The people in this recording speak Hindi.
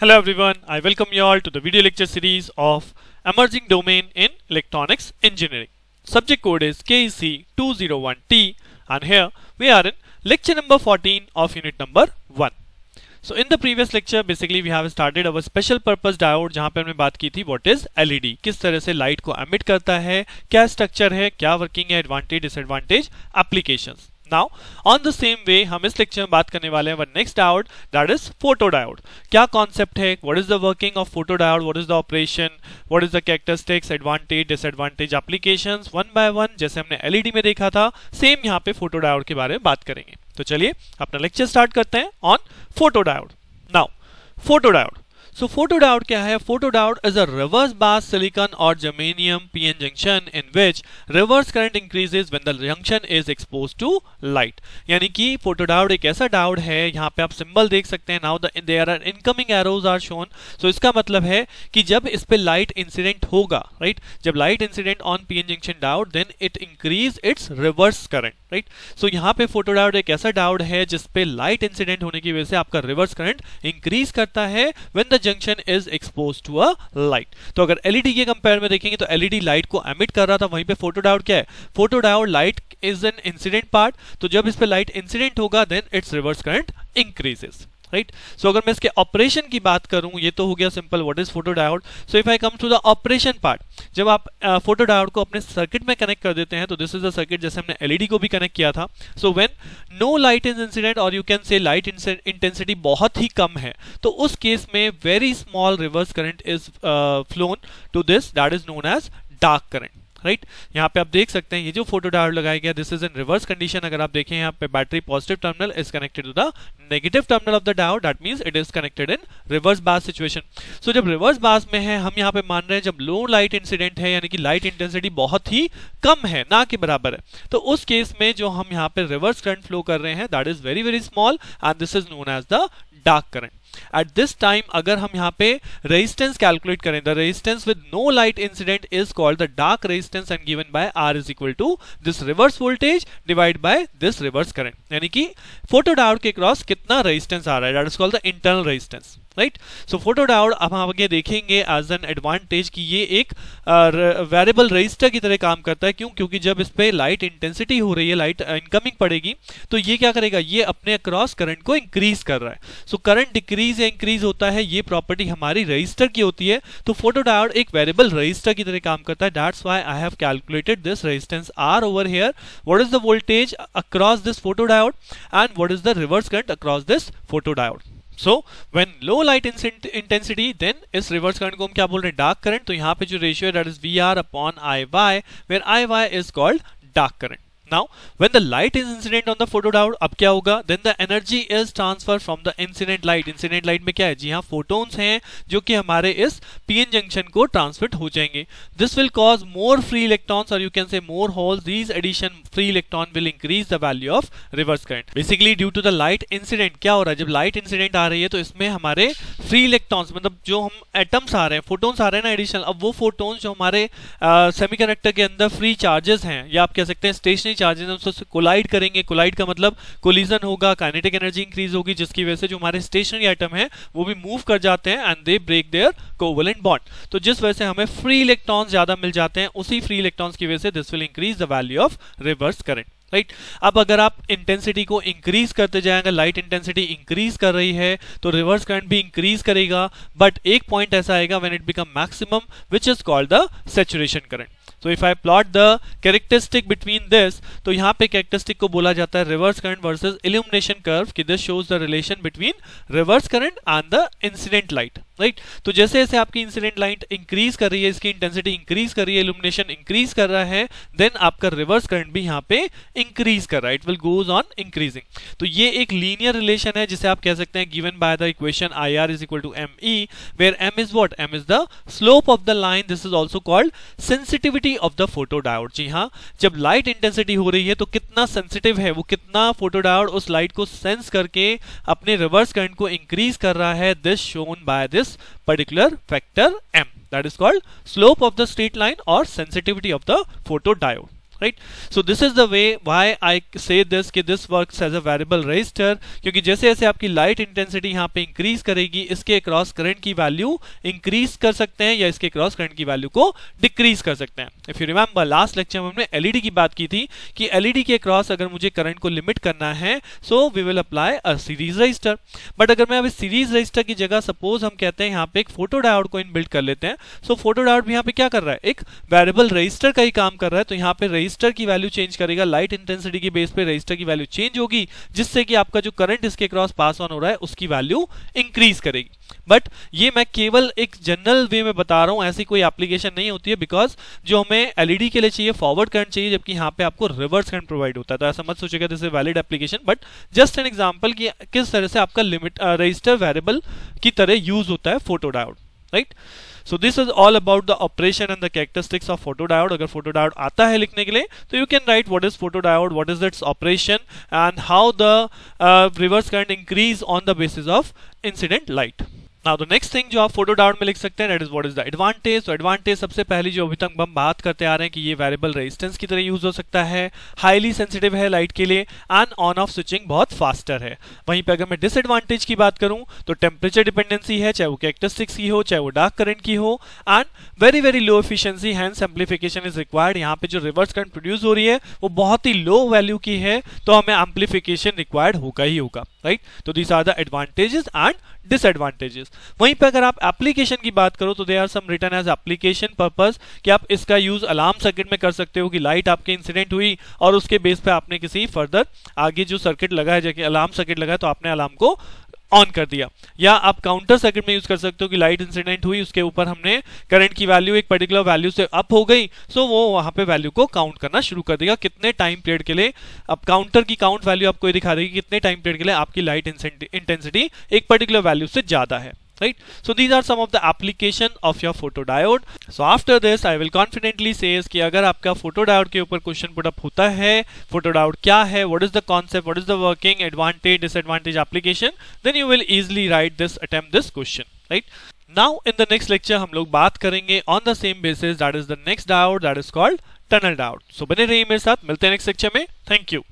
Hello everyone, I welcome you all to the video lecture series of Emerging Domain in Electronics Engineering. Subject code is KEC201T and here we are in lecture number 14 of unit number 1. So in the previous lecture basically we have started our special purpose diode जहाँ पे हमने बात की थी what is LED, किस तरह से light को emit करता है, क्या structure है, क्या working है, advantage, disadvantage, applications. Now, on the same way, हम इस लेक्चर में बात करने वाले हैं one next diode that is photodiode. क्या कॉन्सेप्ट है, what is the working of photodiode, what is the operation, what is the characteristics, advantage, disadvantage, applications, one by one. जैसे हमने एलईडी में देखा था, सेम यहाँ पे फोटोडायोड के बारे में बात करेंगे. तो चलिए अपना लेक्चर स्टार्ट करते हैं on photodiode. Now photodiode. So photodiode क्या है? Photodiode is a reverse bias silicon or germanium PN junction in which reverse current increases when the junction is exposed to light. यानी कि photodiode एक ऐसा डायोड है, यहाँ पे आप सिंबल देख सकते हैं. Now there are incoming arrows are shown. So इसका मतलब है कि जब इस पे लाइट इंसिडेंट होगा, राइट, जब light incident on P N junction diode then it increase its reverse current, right. So यहाँ पे फोटोडायोड एक ऐसा डायोड है जिसपे लाइट इंसिडेंट होने की वजह से आपका रिवर्स करंट इंक्रीज करता है when the junction is exposed to a light. तो अगर LED के कंपेयर में देखेंगे तो LED लाइट को एमिट कर रहा था, वहीं पे फोटोडायोड क्या है? Photodiode light is an incident part. तो जब इस पे लाइट इंसिडेंट होगा then its reverse current increases, right. So अगर मैं इसके ऑपरेशन की बात करूं, ये तो हो गया simple what is photodiode. So if I come to the operation part, जब आप फोटोडायोड को अपने सर्किट में कनेक्ट कर देते हैं तो दिस इज द सर्किट जैसे हमने एलईडी को भी कनेक्ट किया था. So when no light is incident और you can say light intensity बहुत ही कम है, तो उस केस में very small reverse current is flown to this, that is known as dark current, right. यहाँ पे आप देख सकते हैं ये जो फोटोडायोड लगाया गया this is in reverse condition. अगर आप देखें यहाँ पे battery positive terminal is connected to the negative terminal of the diode, that means it is connected in reverse bias situation. So जब रिवर्स बायस में है, हम यहाँ पे मान रहे हैं जब लो लाइट इंसिडेंट है, यानी कि लाइट इंटेंसिटी बहुत ही कम है, ना के बराबर है, तो उस केस में जो हम यहाँ पे रिवर्स करंट फ्लो कर रहे हैं that is very very small and this is known as the dark current. At this time, अगर हम यहाँ पे रेजिस्टेंस कैलकुलेट करें, the resistance with no light incident is called the dark resistance and given by R is equal to this reverse voltage divided by this reverse current. यानी कि फोटोडायोड के क्रॉस कितना रेजिस्टेंस आ रहा है, that is called the internal resistance, right. So photodiode अब हम आगे देखेंगे एज एन एडवांटेज कि ये एक वेरिएबल रेजिस्टर की तरह काम करता है. क्यों? क्योंकि जब इस पे लाइट इंटेंसिटी हो रही है, लाइट इनकमिंग पड़ेगी, तो ये क्या करेगा, ये अपने अक्रॉस करंट को इंक्रीज कर रहा है. सो करंट डिक्रीज या इंक्रीज होता है, ये प्रॉपर्टी हमारी रजिस्टर की होती है. तो फोटोडायोड एक वेरिएबल रजिस्टर की तरह काम करता है. That's why I have calculated this resistance R over here, what is the voltage across this photodiode and what is the reverse current across this photodiode. So when low light intensity, then इस reverse current को हम क्या बोल रहे हैं, dark current. तो यहाँ पे जो ratio है that is VR upon IY, where IY is called dark current. Now when the light is incident on the photodiode, अब क्या होगा, then the energy is transferred from the incident light. Incident light में क्या है, जी हाँ photons हैं जो कि हमारे इस PN junction को transferred हो जाएंगे. This will cause more free electrons or you can say more holes. These addition free electron will increase the value of reverse current. Basically due to the light incident क्या हो रहा है, जब light incident आ रही है तो इसमें हमारे free electrons मतलब जो हम atoms आ रहे हैं, photons आ रहे हैं ना additional, अब वो photons जो हमारे semiconductor के अंदर free charges हैं या आप कह सकते हैं stationary चार्जेस, हम उससे कोलाइड करेंगे. कोलाइड का मतलब कोलिजन होगा, काइनेटिक एनर्जी इंक्रीज होगी, जिसकी वजह से जो हमारे स्टेशनरी आइटम हैं वो भी मूव कर जाते हैं and they break their covalent bond. तो जिस वजह से हमें फ्री इलेक्ट्रॉन्स ज्यादा मिल जाते हैं, उसी फ्री इलेक्ट्रॉन्स की वजह से this will increase the value of reverse current, right. अब अगर आप इंटेंसिटी को इंक्रीज करते जाएंगे, लाइट इंटेंसिटी इंक्रीज कर रही है तो रिवर्स करंट भी इंक्रीज करेगा, बट एक पॉइंट ऐसा आएगा when it become maximum which is called the saturation current. तो if I plot the characteristic between this, तो यहाँ पे कैरेक्टरिस्टिक को बोला जाता है reverse current versus illumination curve, कि this shows the relation between reverse current and the incident light, right. तो जैसे जैसे आपकी इंसिडेंट लाइट इंक्रीज कर रही है, इसकी इंटेंसिटी इंक्रीज कर रही है, इल्यूमिनेशन इंक्रीज कर रहा है, देन आपका रिवर्स करंट भी यहाँ पे इंक्रीज कर रहा है, it will goes on increasing. तो ये एक लीनियर रिलेशन है जिसे आप कह सकते हैं given by the equation IR is equal to ME, where M is what, M is the slope of the line. This is also called sensitivity of the photodiode. जी हाँ, जब लाइट इंटेंसिटी हो रही है तो कितना सेंसिटिव है वो, कितना फोटोडायोड उस लाइट को सेंस करके अपने रिवर्स करंट को इंक्रीज कर रहा है, this shown by this particular factor M, that is called slope of the straight line or sensitivity of the photodiode. right? So this is the way why I say this कि this works as a variable resistor, क्योंकि जैसे जैसे आपकी light intensity यहाँ पे increase करेगी, इसके cross current की value increase कर सकते हैं या इसके cross current की value को decrease कर सकते हैं. If you remember last lecture में हमने LED की बात की थी कि LED के cross अगर मुझे current को limit करना है, so we will apply a series resistor. But अगर मैं अब series resistor की जगह suppose हम कहते हैं यहाँ पे एक photodiode को inbuilt कर लेते हैं, so photodiode भी यहाँ पे क्या कर रहा है? एक variable resistor का ही काम कर रहा है. तो यहाँ पे रजिस्टर की वैल्यू चेंज करेगा, लाइट इंटेंसिटी के बेस पे रजिस्टर की वैल्यू चेंज होगी, जिससे कि आपका जो करंट इसके क्रॉस पास ऑन हो रहा है उसकी वैल्यू इंक्रीज करेगी. बट ये मैं केवल एक जनरल वे में बता रहा हूं, ऐसी कोई एप्लीकेशन नहीं होती है, बिकॉज जो हमें एलईडी के लिए चाहिए फॉरवर्ड करंट चाहिए, जबकि यहाँ पे आपको रिवर्स करंट प्रोवाइड होता है. तो ऐसा मत सोचिएगा this is valid application, but just an example कि किस तरह से आपका लिमिट रजिस्टर वेरिएबल की तरह यूज होता है photodiode, right. So this is all about the operation and the characteristics of photodiode. अगर photodiode आता है लिखने के लिए तो you can write what is photodiode, what is its operation and how the reverse current increase on the basis of incident light. Now the next thing जो आप photodiode में लिख सकते हैं that is what is the advantage. So advantage सबसे पहली जो अभी तक हम बात करते आ रहे हैं कि ये variable resistance की तरह यूज हो सकता है, highly sensitive है light के लिए and on off switching बहुत faster है. वहीं पे अगर मैं disadvantage की बात करूं तो temperature dependency है, चाहे वो characteristics की हो चाहे वो dark current की हो, and very very low efficiency hence amplification is required. यहाँ पे जो reverse current produce हो रही है वो बहुत ही low value की है, तो हमें amplification required होगा ही होगा, राइट. तो these are the advantages and disadvantages. वहीं पर अगर आप एप्लीकेशन की बात करो तो they are some written as application purpose कि आप इसका यूज अलार्म सर्किट में कर सकते हो कि लाइट आपके इंसिडेंट हुई और उसके बेस पे आपने किसी फर्दर आगे जो सर्किट लगा है, जैसे अलार्म सर्किट लगा है तो आपने अलार्म को ऑन कर दिया, या आप काउंटर सर्किट में यूज कर सकते हो कि लाइट इंसिडेंट हुई उसके ऊपर हमने करंट की वैल्यू एक पर्टिकुलर वैल्यू से अप हो गई, सो वो वहां पे वैल्यू को काउंट करना शुरू कर देगा कितने टाइम पीरियड के लिए. अब काउंटर की काउंट वैल्यू आपको ये दिखा देगी कितने टाइम पीरियड के लिए आपकी लाइट इंटेंसिटी एक पर्टिकुलर वैल्यू से ज्यादा है, right. So these are some of the application of your photodiode. So after this I will confidently say कि अगर आपका photodiode के ऊपर question put up होता है, photodiode क्या है, what is the concept, what is the working, advantage, disadvantage, application, then you will easily write this attempt this question, right. Now in the next lecture हम लोग बात करेंगे on the same basis, that is the next diode, that is called tunnel diode. So बने रहिए मेरे साथ, मिलते हैं next lecture में. Thank you.